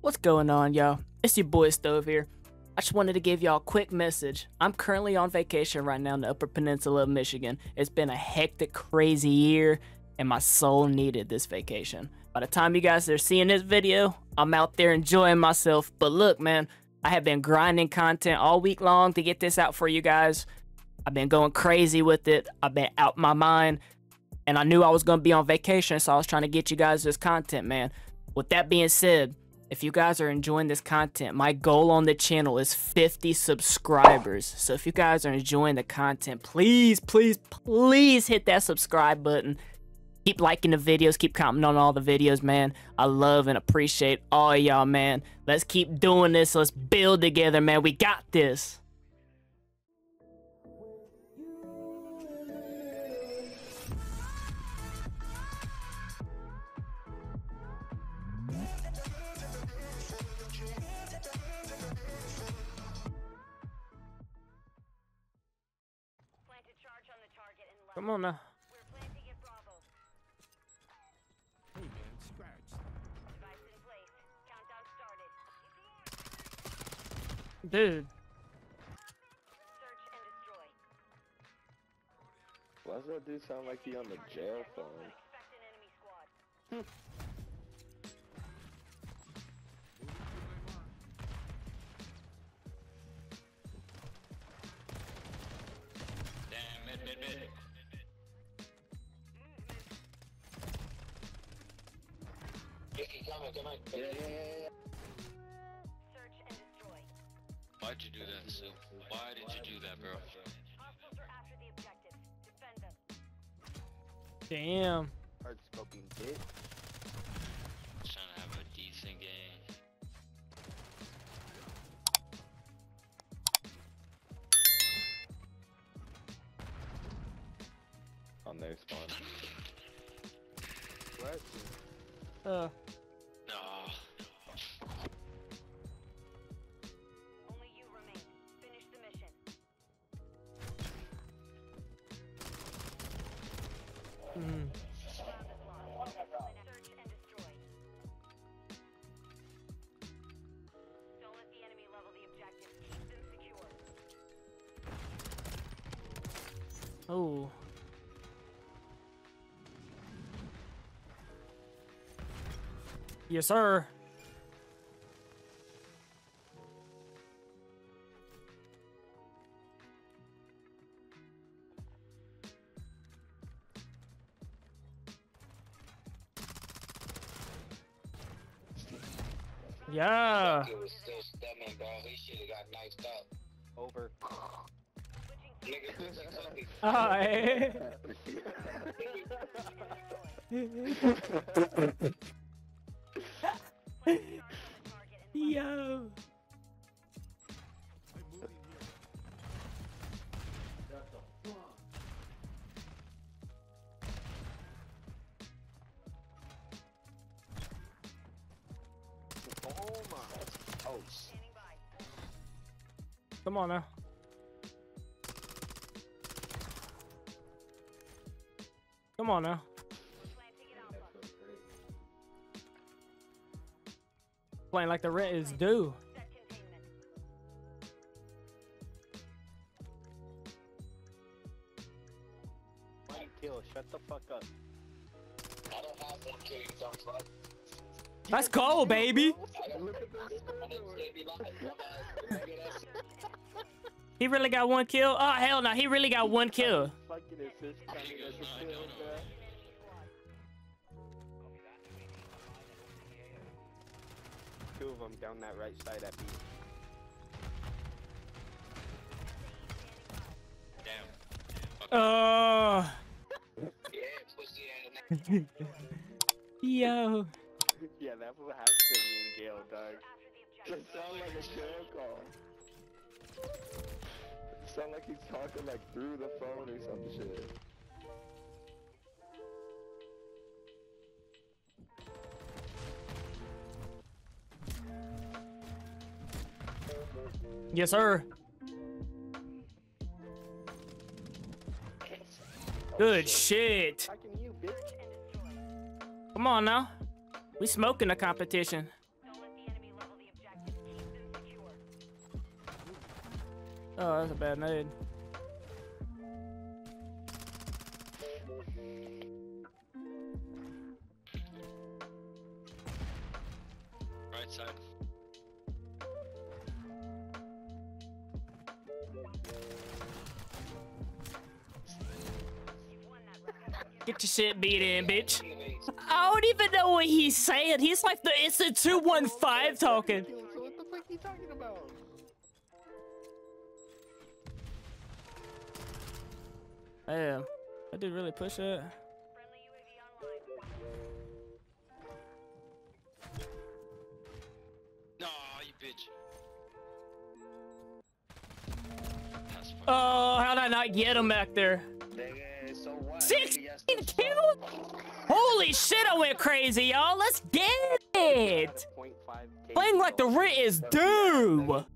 What's going on, y'all? It's your boy Stove here. I just wanted to give y'all a quick message. I'm currently on vacation right now in the Upper Peninsula of Michigan. It's been a hectic, crazy year, and my soul needed this vacation. By the time you guys are seeing this video, I'm out there enjoying myself. But look, man, I have been grinding content all week long to get this out for you guys. I've been going crazy with it. I've been out my mind, and I knew I was going to be on vacation, so I was trying to get you guys this content, man. With that being said, if you guys are enjoying this content, my goal on the channel is 50 subscribers. So if you guys are enjoying the content, please, please, please hit that subscribe button. Keep liking the videos. Keep commenting on all the videos, man. I love and appreciate all y'all, man. Let's keep doing this. Let's build together, man. We got this. Come on now. Dude. Why does that dude sound like he on the jail phone? Come on. Yeah. Search and destroy. Why'd you do that, Sue? Why did you do that, bro? Hostiles are after the objective. Defend them. Damn. Hard scoping, bitch. Just trying to have a decent game. On their spawn. What? Oh. Yes, sir. Yeah. He was still stemming, bro. He should have got knifed up. Over. Hi. Yo. Oh my. Oh. Come on now. Come on now. Playing like the rent is due. One kill, shut the fuck up. I don't have one kill, you dumb fuck. Let's go, baby. He really got one kill? Oh, hell no, he really got one kill. Two of them down that right side at me. Damn. Oh. Yo. Yeah, that would have to be in Gale, dog. It sounds like a circle. It sounds like he's talking like through the phone or some shit. Yes, sir. Good shit. Come on now. We smoking a competition. Don't let the enemy Oh, that's a bad nade. Right side. Get your shit beat in, bitch. I don't even know what he's saying. He's like the it's the 215 talking. So what the fuck you talking about? Damn, I did really push it. No, you bitch. Oh, how did I not get him back there? 16 kills? Holy shit, I went crazy, y'all. Let's get it. Playing like the writ is due.